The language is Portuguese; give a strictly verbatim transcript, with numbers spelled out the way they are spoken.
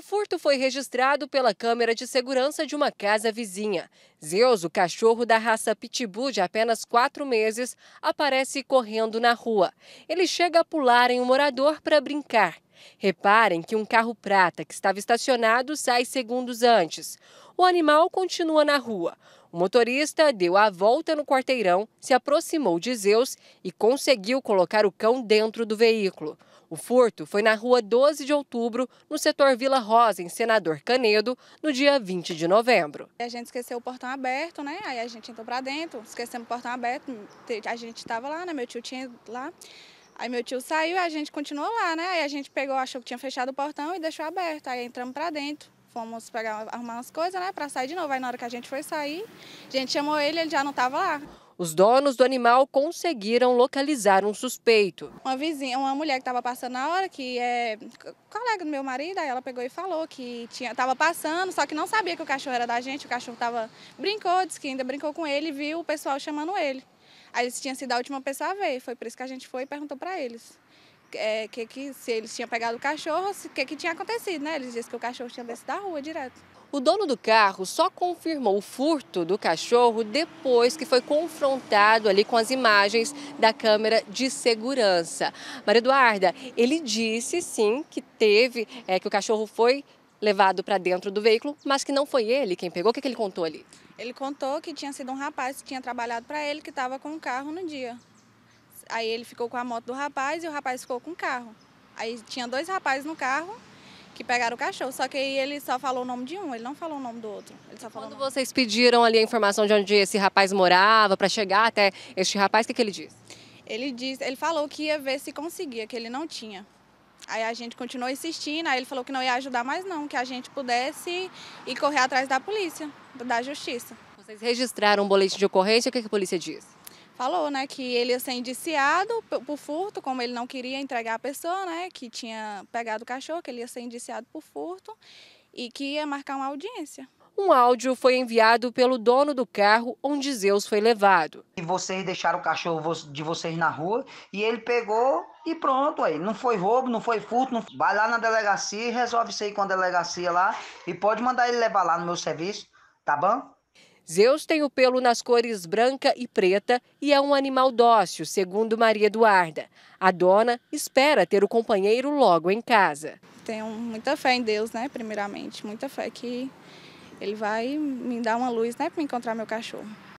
O furto foi registrado pela câmera de segurança de uma casa vizinha. Zeus, o cachorro da raça Pitbull de apenas quatro meses, aparece correndo na rua. Ele chega a pular em um morador para brincar. Reparem que um carro prata que estava estacionado sai segundos antes. O animal continua na rua. O motorista deu a volta no quarteirão, se aproximou de Zeus e conseguiu colocar o cão dentro do veículo. O furto foi na rua doze de outubro, no setor Vila Rosa, em Senador Canedo, no dia vinte de novembro. A gente esqueceu o portão aberto, né? Aí a gente entrou para dentro, esquecemos o portão aberto, a gente estava lá, né? Meu tio tinha lá. Aí meu tio saiu e a gente continuou lá, né? Aí a gente pegou, achou que tinha fechado o portão e deixou aberto. Aí entramos para dentro. Fomos pegar, arrumar umas coisas, né, para sair de novo. Aí na hora que a gente foi sair, a gente chamou ele, ele já não estava lá. Os donos do animal conseguiram localizar um suspeito. Uma vizinha, uma mulher que estava passando na hora, que é colega do meu marido, aí ela pegou e falou que tinha, estava passando, só que não sabia que o cachorro era da gente. O cachorro tava, brincou, disse que ainda brincou com ele e viu o pessoal chamando ele. Aí eles tinham sido a última pessoa a ver, foi por isso que a gente foi e perguntou para eles. É, que, que, se eles tinham pegado o cachorro, o que, que tinha acontecido, né? Eles disseram que o cachorro tinha descido da rua direto. O dono do carro só confirmou o furto do cachorro depois que foi confrontado ali com as imagens da câmera de segurança. Maria Eduarda, ele disse sim que teve, é, que o cachorro foi levado para dentro do veículo, mas que não foi ele quem pegou. O que, que ele contou ali? Ele contou que tinha sido um rapaz que tinha trabalhado para ele, que estava com o carro no dia. Aí ele ficou com a moto do rapaz e o rapaz ficou com o carro. Aí tinha dois rapazes no carro que pegaram o cachorro, só que aí ele só falou o nome de um, ele não falou o nome do outro. Ele só falou Quando vocês pediram ali a informação de onde esse rapaz morava, para chegar até este rapaz, o que, que ele disse? Ele disse? Ele falou que ia ver se conseguia, que ele não tinha. Aí a gente continuou insistindo, aí ele falou que não ia ajudar mais não, que a gente pudesse ir correr atrás da polícia, da justiça. Vocês registraram um boletim de ocorrência, o que, que a polícia disse? Falou, né, que ele ia ser indiciado por furto, como ele não queria entregar a pessoa, né, que tinha pegado o cachorro, que ele ia ser indiciado por furto e que ia marcar uma audiência. Um áudio foi enviado pelo dono do carro onde Zeus foi levado. E vocês deixaram o cachorro de vocês na rua e ele pegou e pronto, aí não foi roubo, não foi furto, não... vai lá na delegacia e resolve isso aí com a delegacia lá e pode mandar ele levar lá no meu serviço, tá bom? Zeus tem o pelo nas cores branca e preta e é um animal dócil, segundo Maria Eduarda. A dona espera ter o companheiro logo em casa. Tenho muita fé em Deus, né, primeiramente. Muita fé que ele vai me dar uma luz, né, para encontrar meu cachorro.